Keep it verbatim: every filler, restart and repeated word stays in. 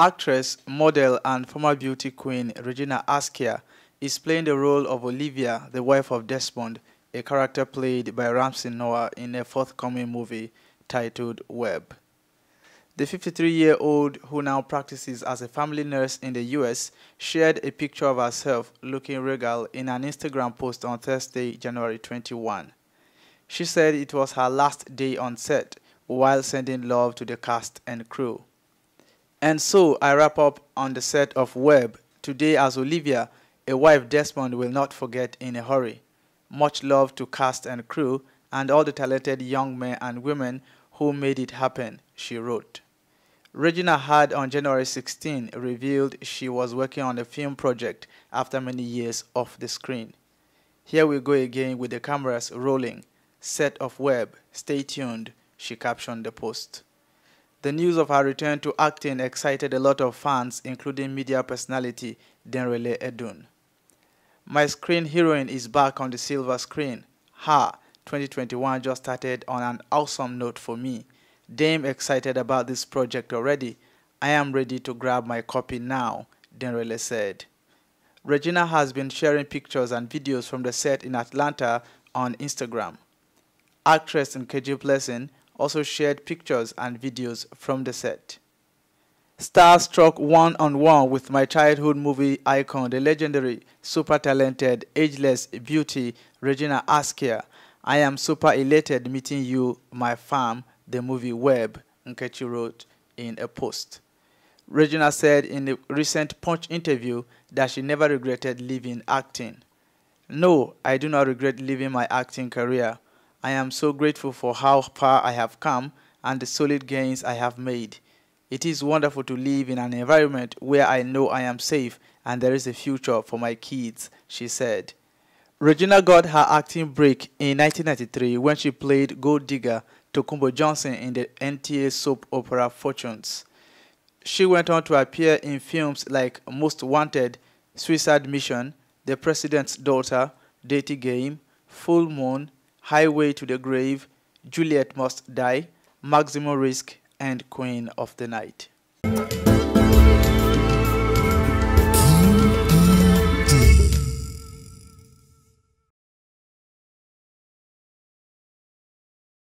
Actress, model, and former beauty queen Regina Askia is playing the role of Olivia, the wife of Desmond, a character played by Ramsey Nouah in a forthcoming movie titled Web. The fifty-three-year-old, who now practices as a family nurse in the U S, shared a picture of herself looking regal in an Instagram post on Thursday, January twenty-first. She said it was her last day on set, while sending love to the cast and crew. "And so I wrap up on the set of Web today as Olivia, a wife Desmond will not forget in a hurry. Much love to cast and crew and all the talented young men and women who made it happen," she wrote. Regina had on January sixteenth revealed she was working on a film project after many years off the screen. "Here we go again with the cameras rolling. Set of Web, stay tuned," she captioned the post. The news of her return to acting excited a lot of fans, including media personality Denrele Edun. "My screen heroine is back on the silver screen. Ha! twenty twenty-one just started on an awesome note for me. Damn excited about this project already. I am ready to grab my copy now," Denrele said. Regina has been sharing pictures and videos from the set in Atlanta on Instagram. Actress Nkechi Blessing also shared pictures and videos from the set. "Starstruck one-on-one with my childhood movie icon, the legendary, super talented, ageless beauty, Regina Askia. I am super elated meeting you, my fam, the movie Web," Nkechi wrote in a post. Regina said in a recent Punch interview that she never regretted leaving acting. "No, I do not regret leaving my acting career. I am so grateful for how far I have come and the solid gains I have made. It is wonderful to live in an environment where I know I am safe and there is a future for my kids," she said. Regina got her acting break in nineteen ninety-three when she played gold digger Tokunbo Johnson in the N T A soap opera Fortunes. She went on to appear in films like Most Wanted, Suicide Mission, The President's Daughter, Dating Game, Full Moon, Highway to the Grave, Juliet Must Die, Maximum Risk, and Queen of the Night.